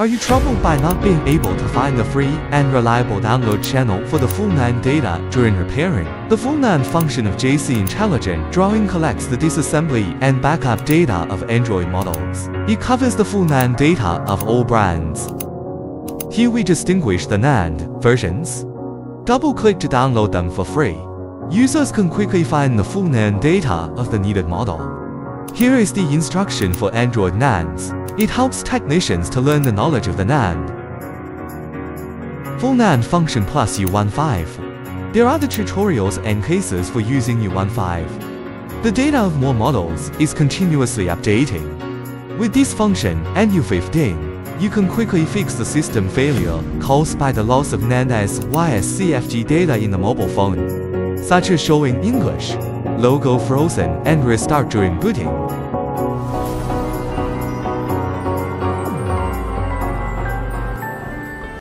Are you troubled by not being able to find the free and reliable download channel for the full NAND data during repairing? The full NAND function of JC Intelligent Drawing collects the disassembly and backup data of Android models. It covers the full NAND data of all brands. Here we distinguish the NAND versions. Double-click to download them for free. Users can quickly find the full NAND data of the needed model. Here is the instruction for Android NANDs. It helps technicians to learn the knowledge of the NAND. Full NAND function plus U15. There are the tutorials and cases for using U15. The data of more models is continuously updating. With this function and U15, you can quickly fix the system failure caused by the loss of NAND as CFG data in the mobile phone, such as showing English, logo frozen and restart during booting.